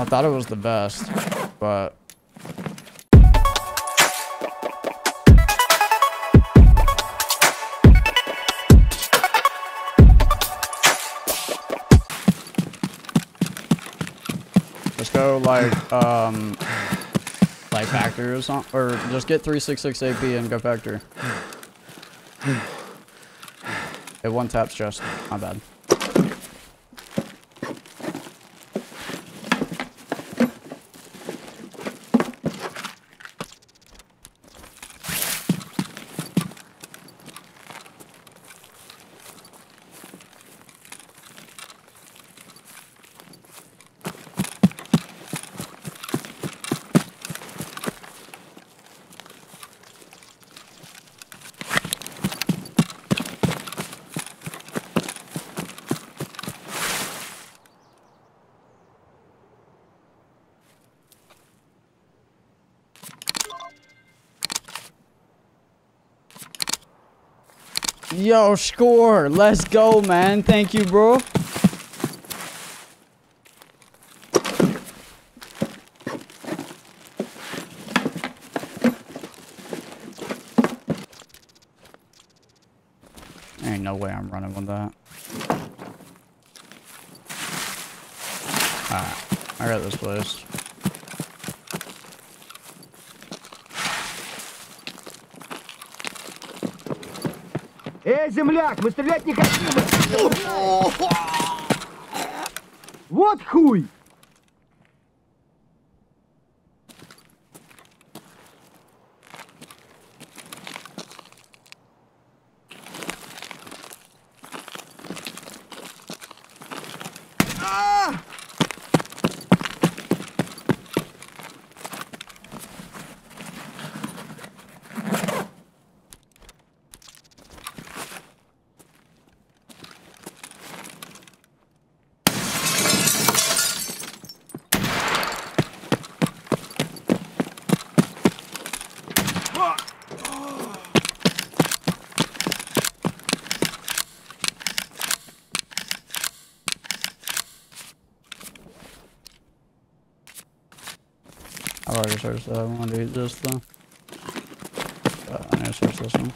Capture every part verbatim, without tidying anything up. I thought it was the best, but... Let's go like, um, like Factor or something, or just get three sixty-six A P and go Factor. It one taps just, my bad. Yo, score. Let's go, man. Thank you, bro. Ain't no way I'm running with that. Alright. I got this place. Эй, земляк, мы стрелять не хотим! Вот хуй! I already searched that. I want to eat this though. Uh, I need to search this one.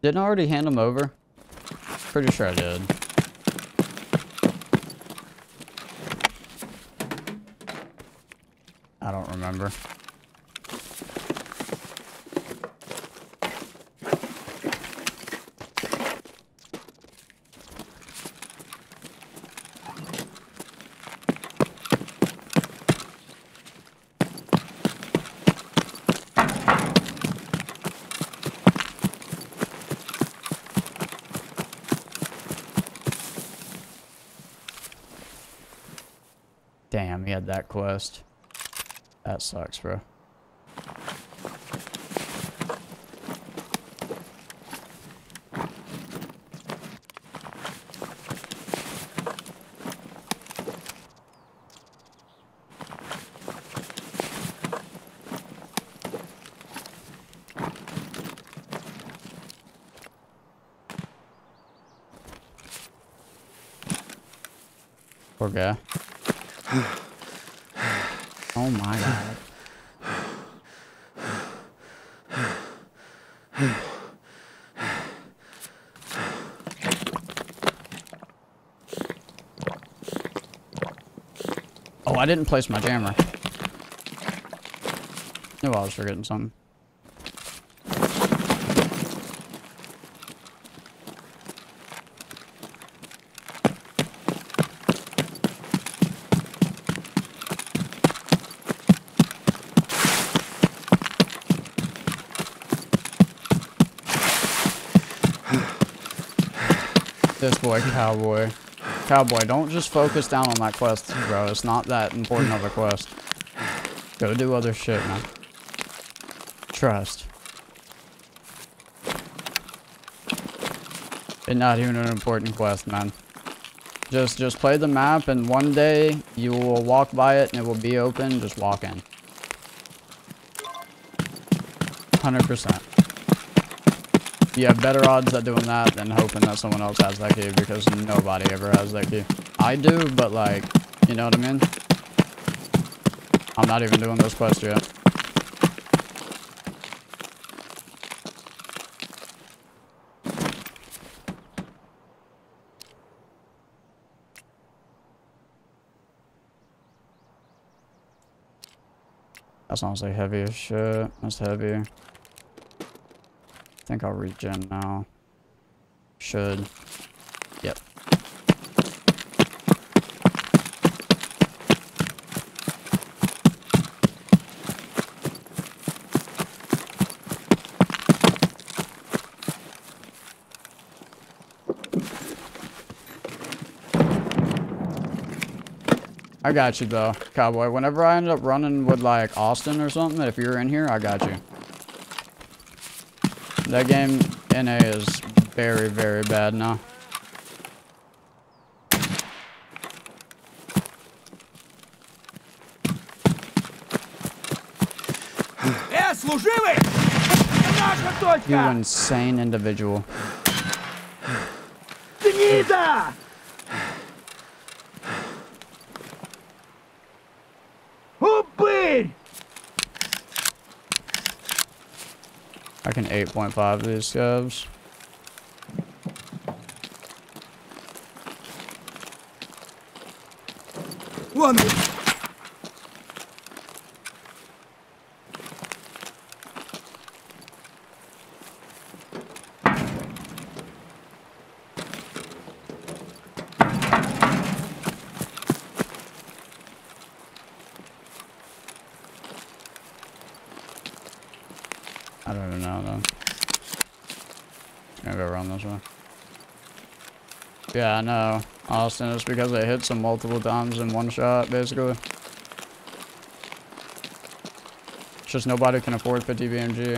Didn't I already hand them over? Pretty sure I did. I don't remember. Damn, he had that quest. That sucks, bro. Poor guy. Oh my god. Oh, I didn't place my jammer. Knew I was forgetting something. This boy, cowboy. Cowboy, don't just focus down on that quest, bro. It's not that important of a quest. Go do other shit, man. Trust. You're not even an important quest, man. Just just play the map, and one day you will walk by it and it will be open. Just walk in. one hundred percent. You have better odds at doing that than hoping that someone else has that key, because nobody ever has that key. I do, but like, you know what I mean? I'm not even doing those quests yet. That sounds like heavy as shit. That's heavy. I think I'll regen now. Should. Yep. I got you though, Cowboy. Whenever I end up running with like Austin or something, if you're in here, I got you. That game N A is very, very bad now. You insane individual. I can eight point five these scavs. One. Yeah, I know, Austin, it's because I hits him multiple times in one shot, basically. It's just nobody can afford fifty B M G.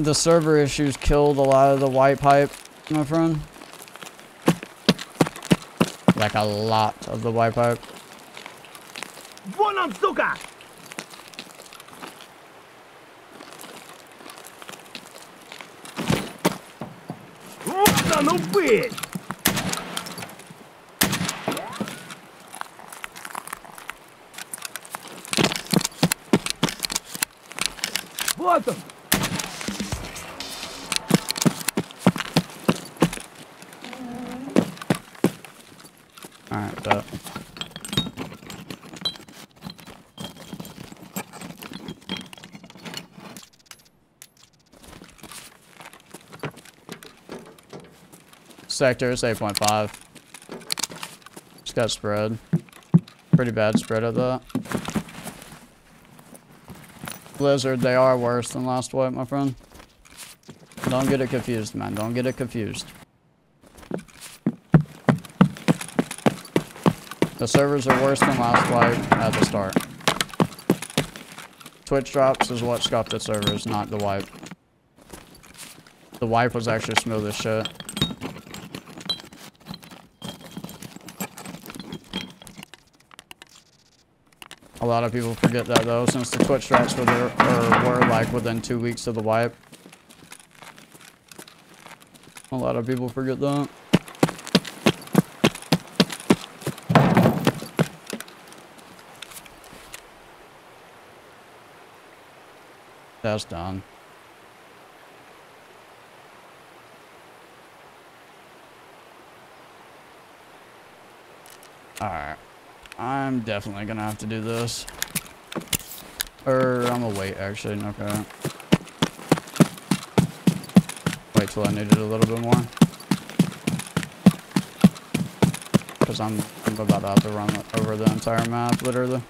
The server issues killed a lot of the white pipe, my friend. Like a lot of the white pipe. One on suka! Wait. What the? All right, that. Sector is eight point five. Just got spread. Pretty bad spread of that. Blizzard, they are worse than last wipe, my friend. Don't get it confused, man. Don't get it confused. The servers are worse than last wipe at the start. Twitch drops is what scuffed the servers, not the wipe. The wipe was actually smooth as shit. A lot of people forget that though, since the Twitch drops were, there, or were like within two weeks of the wipe. A lot of people forget that. That's done. Alright. I'm definitely gonna have to do this. Or I'm gonna wait actually, okay. Wait till I need it a little bit more. Cause I'm about to have to run over the entire map, literally.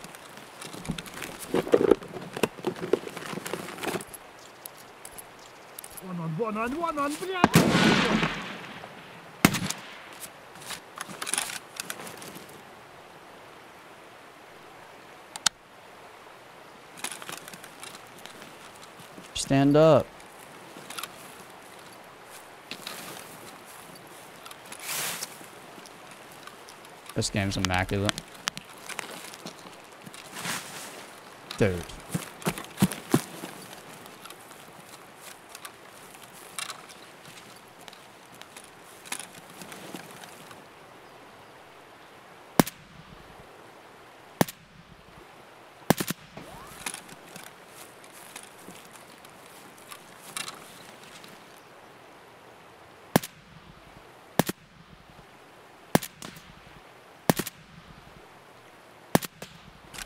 One on, one on, one on, yeah. Stand up. This game's immaculate. Dude.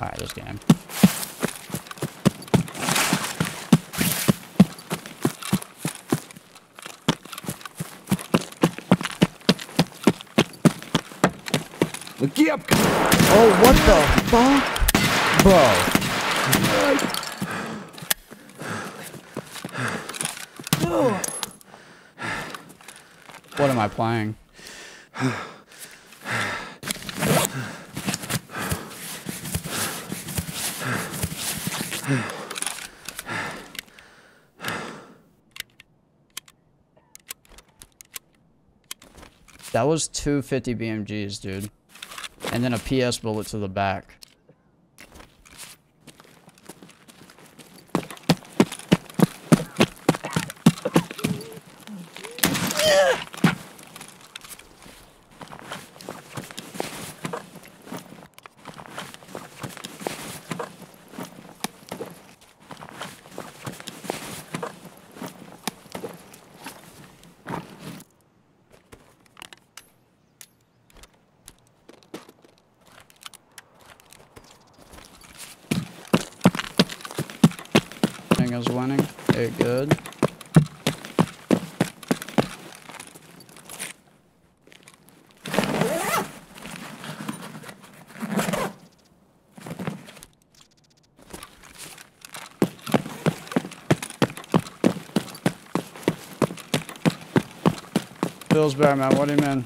Alright, this game. Look up! Oh, what the fuck? Bro. What? What am I playing? That was two fifty B M Gs, dude. And then a P S bullet to the back. Is winning. They're good. Feels better, man. What do you mean?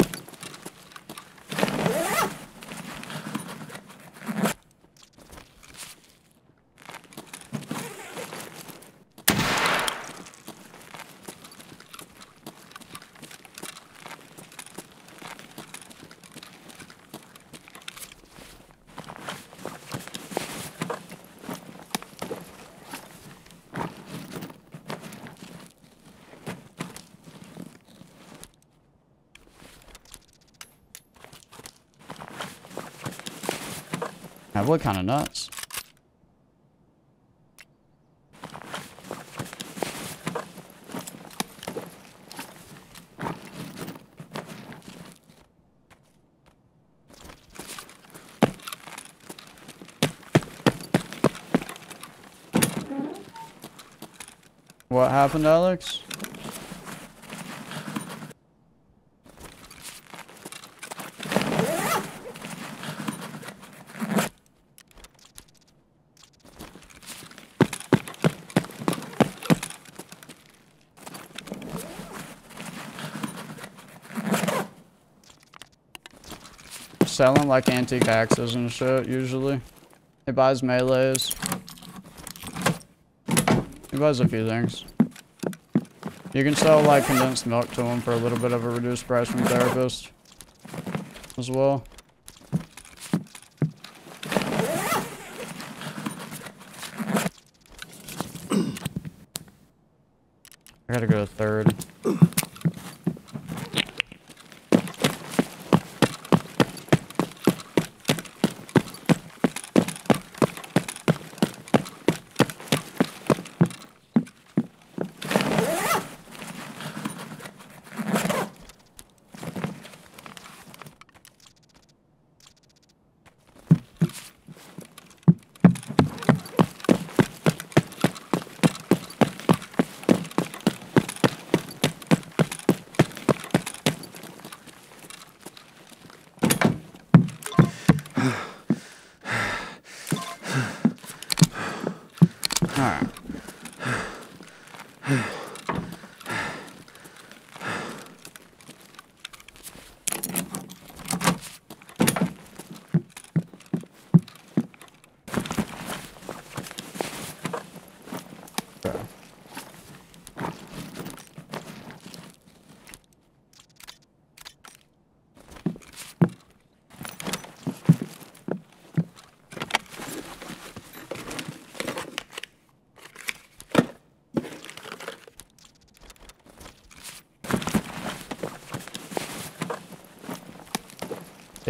We're kind of nuts. What happened, Alex? Selling like antique axes and shit, usually. He buys melees. He buys a few things. You can sell like condensed milk to him for a little bit of a reduced price from Therapist as well. I gotta go to third.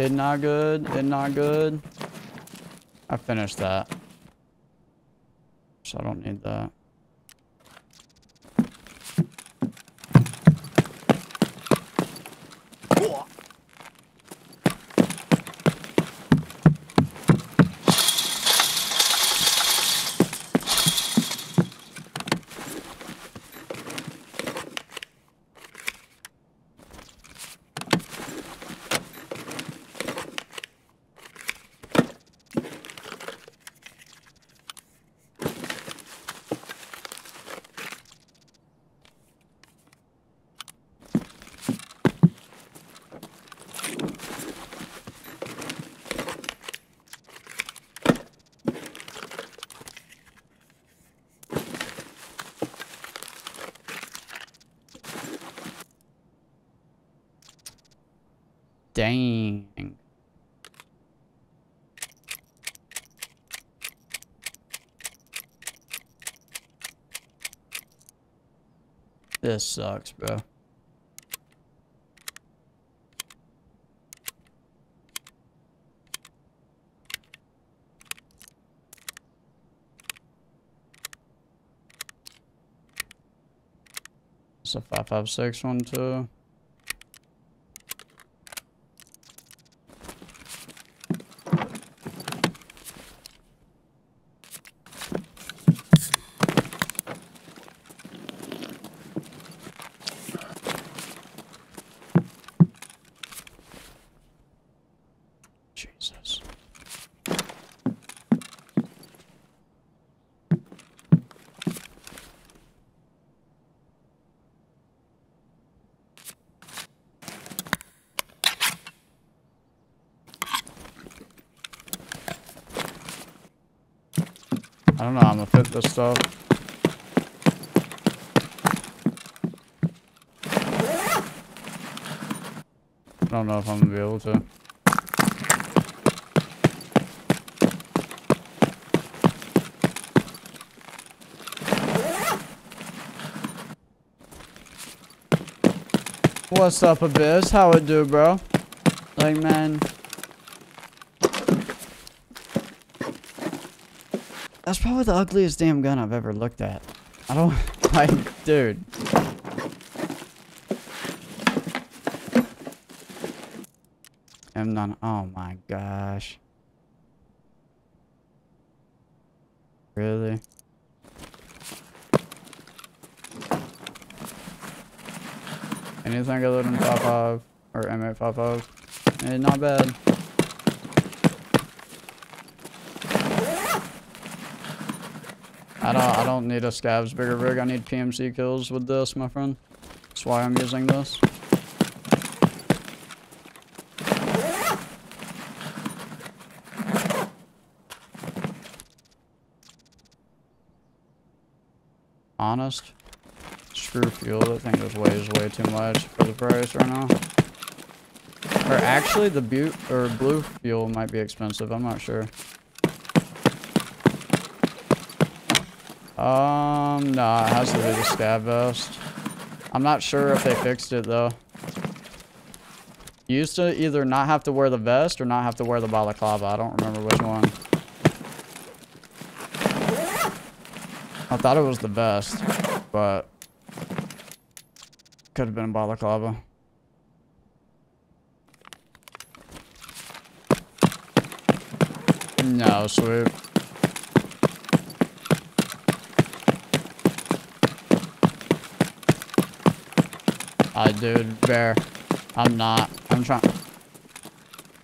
It's not good. It's not good. I finished that. So I don't need that. Dang. This sucks, bro. It's a five five six one too. I don't know, I'm gonna fit this stuff. I don't know if I'm gonna be able to. What's up, Abyss? How it do, bro? Like, man. That's probably the ugliest damn gun I've ever looked at. I don't like, dude. M nine. Oh my gosh. Really? Anything other than five five or M eight point five five? Hey, not bad. I don't, I don't need a Scav's bigger rig, I need P M C kills with this, my friend. That's why I'm using this. Honest, screw fuel, that thing just weighs way too much for the price right now. Or actually, the bu- or blue fuel might be expensive, I'm not sure. Um, nah, it has to be the Scav vest. I'm not sure if they fixed it, though. You used to either not have to wear the vest or not have to wear the balaclava. I don't remember which one. I thought it was the vest, but could have been balaclava. No, sweet. I dude, bear. I'm not. I'm trying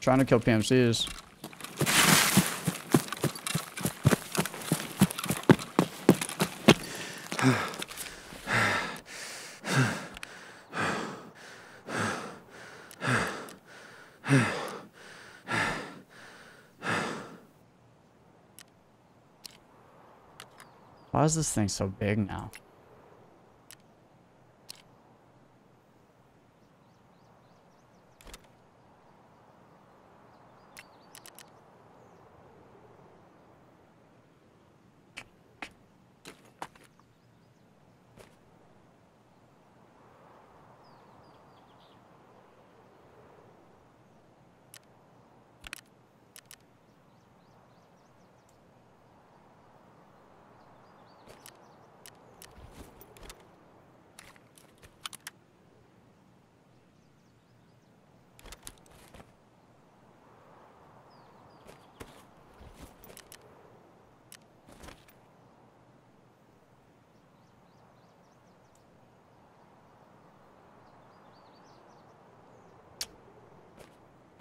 trying to kill P M Cs. Why is this thing so big now?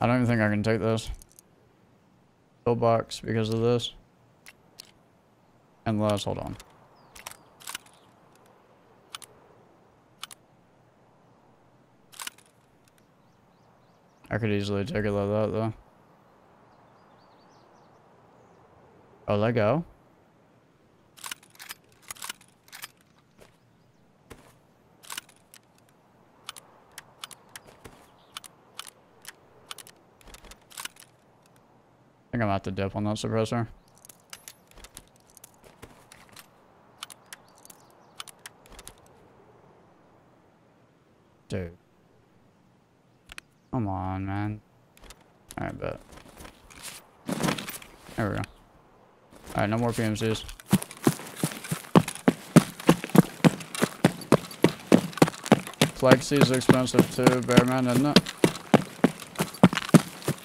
I don't even think I can take this. Build box because of this. And let's hold on. I could easily take it like that though. Oh, let go. I think I'm about to dip on that suppressor. Dude. Come on, man. Alright, bet. There we go. Alright, no more P M Cs. Plexi's expensive too, Bearman, isn't it?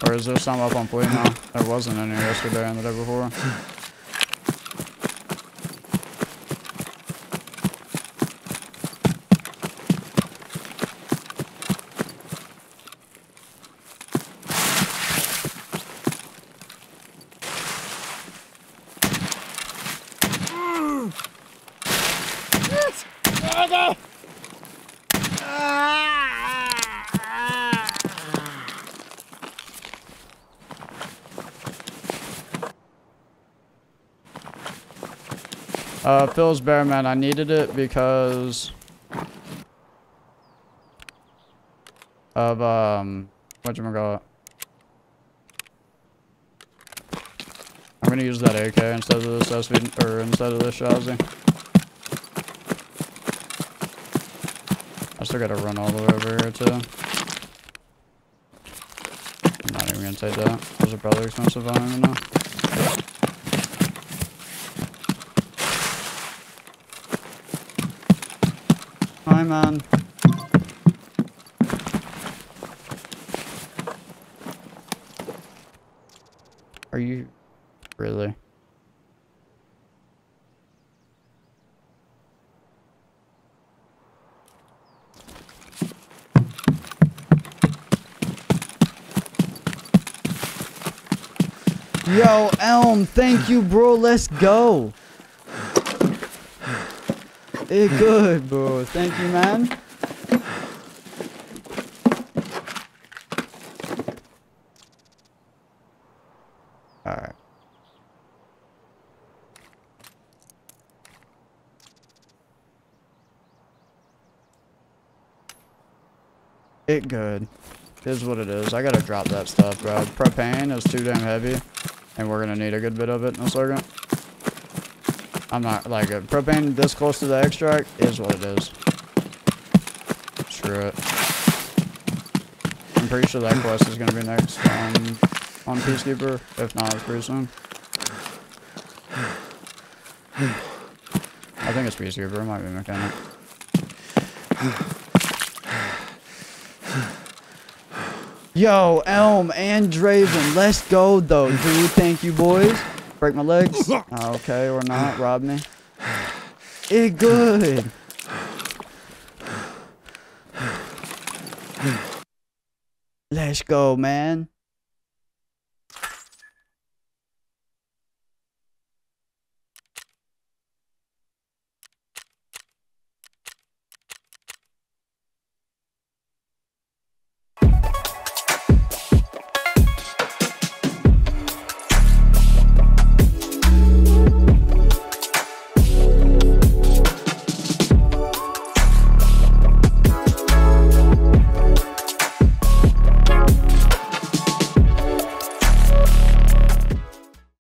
Or is there some up on Plea now? There wasn't any yesterday and the day before. Uh, Phil's Bearman, I needed it because of, um, whatchamacallit. I'm gonna use that A K instead of this S V, or instead of this Shazzy. I still gotta run all the way over here, too. I'm not even gonna take that. Those are probably expensive, I don't even know. Hi, man. Are you... really? Yo, Elm, thank you, bro. Let's go. Hey, good, bro. Thank you, man. All right. It good. It is what it is. I gotta drop that stuff, bro. Propane is too damn heavy, and we're gonna need a good bit of it in a second. I'm not, like, a propane this close to the extract is what it is. Screw it. I'm pretty sure that quest is going to be next on, on Peacekeeper. If not, it's pretty soon. I think it's Peacekeeper. It might be Mechanic. Yo, Elm and Draven. Let's go, though, dude. Thank you, boys. Break my legs. Okay, or not. Rob me. It good. Let's go, man.